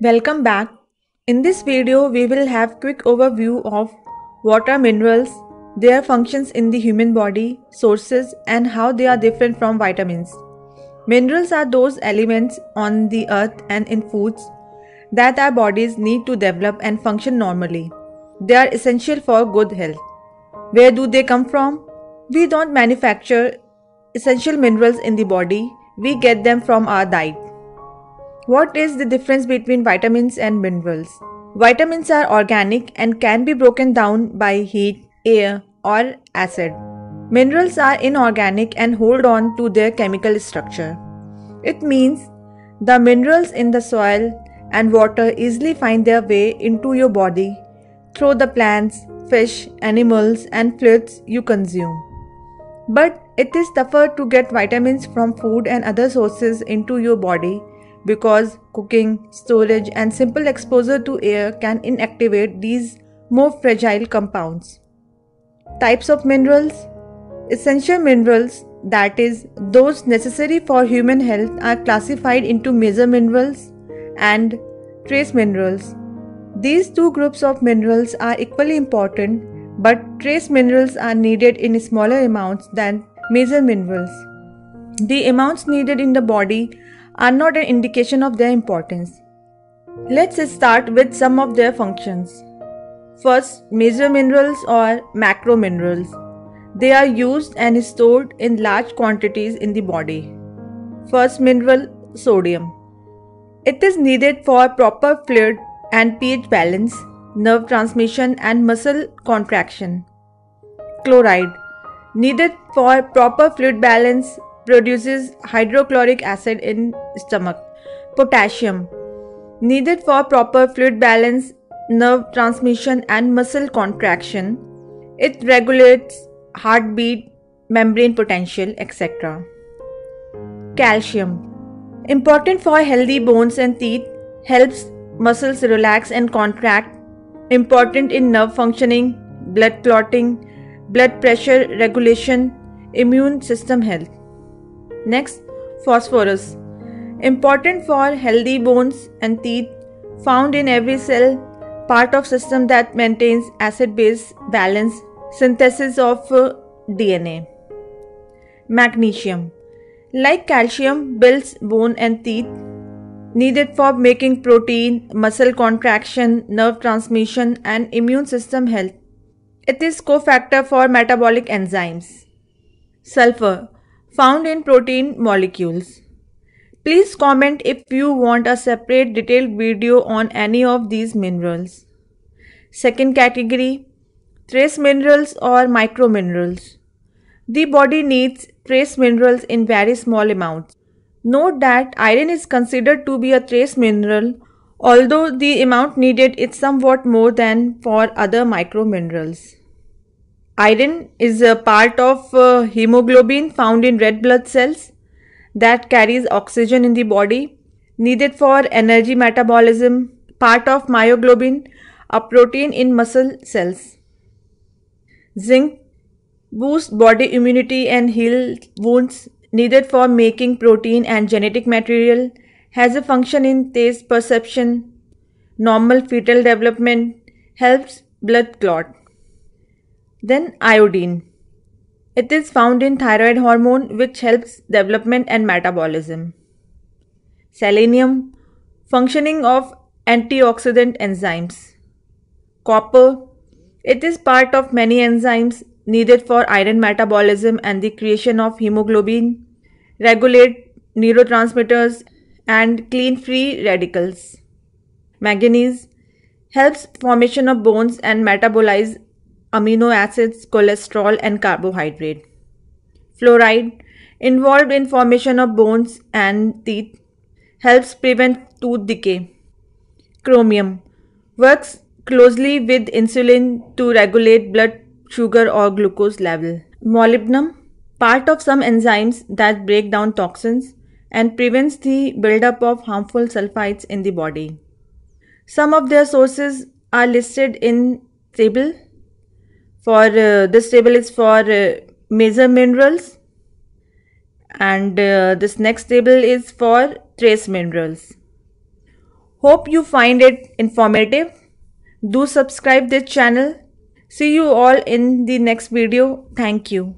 Welcome back. In this video we will have quick overview of what are minerals, their functions in the human body, sources and how they are different from vitamins. Minerals are those elements on the earth and in foods that our bodies need to develop and function normally. They are essential for good health. Where do they come from? We don't manufacture essential minerals in the body, we get them from our diet. What is the difference between vitamins and minerals? Vitamins are organic and can be broken down by heat, air, or acid. Minerals are inorganic and hold on to their chemical structure. It means the minerals in the soil and water easily find their way into your body through the plants, fish, animals, and fluids you consume. But it is tougher to get vitamins from food and other sources into your body, because cooking, storage and simple exposure to air can inactivate these more fragile compounds. Types of minerals. Essential minerals, that is, those necessary for human health, are classified into major minerals and trace minerals. These two groups of minerals are equally important, but trace minerals are needed in smaller amounts than major minerals. The amounts needed in the body are not an indication of their importance. Let's start with some of their functions. First, major minerals or macro minerals. They are used and stored in large quantities in the body. First mineral, sodium. It is needed for proper fluid and pH balance, nerve transmission and muscle contraction. Chloride, needed for proper fluid balance, produces hydrochloric acid in stomach. Potassium, needed for proper fluid balance, nerve transmission and muscle contraction. It regulates heartbeat, membrane potential, etc. Calcium, important for healthy bones and teeth, helps muscles relax and contract, important in nerve functioning, blood clotting, blood pressure regulation, immune system health. Next, phosphorus, important for healthy bones and teeth, found in every cell, part of system that maintains acid-base balance, synthesis of DNA. Magnesium, like calcium, builds bone and teeth, needed for making protein, muscle contraction, nerve transmission and immune system health. It is cofactor for metabolic enzymes. Sulfur, found in protein molecules. Please comment if you want a separate detailed video on any of these minerals. Second category, trace minerals or micro minerals. The body needs trace minerals in very small amounts. Note that iron is considered to be a trace mineral, although the amount needed is somewhat more than for other micro minerals. Iron is a part of hemoglobin found in red blood cells that carries oxygen in the body, needed for energy metabolism, part of myoglobin, a protein in muscle cells. Zinc boosts body immunity and heals wounds, needed for making protein and genetic material, has a function in taste perception, normal fetal development, helps blood clot. Then iodine. It is found in thyroid hormone, which helps development and metabolism. Selenium, functioning of antioxidant enzymes. Copper, it is part of many enzymes, needed for iron metabolism and the creation of hemoglobin, regulate neurotransmitters and clean free radicals. Manganese, helps formation of bones and metabolize amino acids, cholesterol and carbohydrate. Fluoride, involved in formation of bones and teeth, helps prevent tooth decay. Chromium, works closely with insulin to regulate blood sugar or glucose level. Molybdenum, part of some enzymes that break down toxins and prevents the buildup of harmful sulfides in the body. Some of their sources are listed in table. For this table is for major minerals, and this next table is for trace minerals. Hope you find it informative. Do subscribe this channel. See you all in the next video. Thank you.